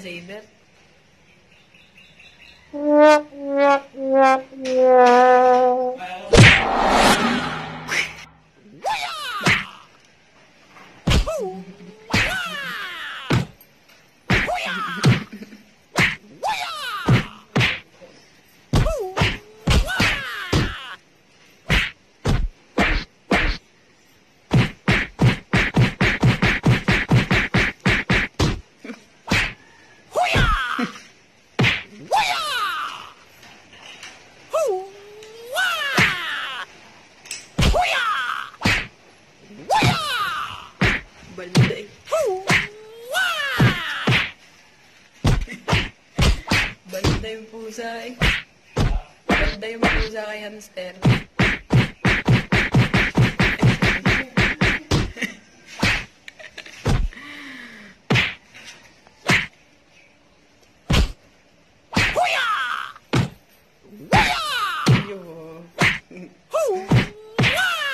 does it either. Banda yung pusa kay hamster.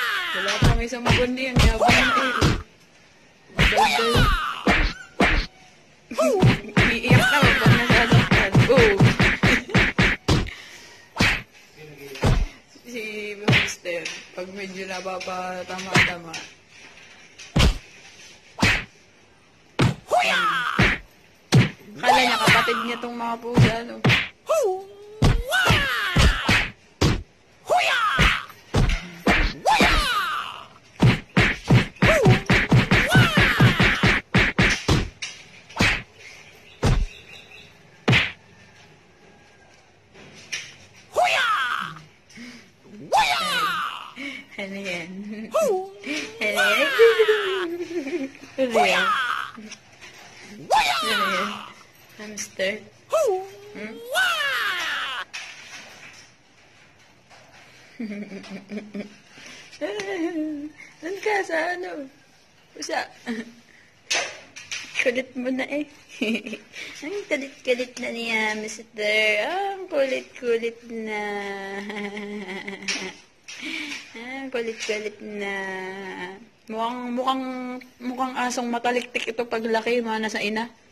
Wala kami sa magundi. Ang yabang na eh. Banda yung... Iiyak ka mo pag nasasaktan. Go! Pag medyo napapatama-tama. Kala niya kapatid niya itong mga pusa, no? And then, hamster. Doon ka sa ano? Pusa. Kulit mo na eh. Ang kulit-kulit na niya, mister. Ang kulit-kulit na. Kulit-kulit na. Mukhang asong mataliktik ito paglaki, mana sa ina.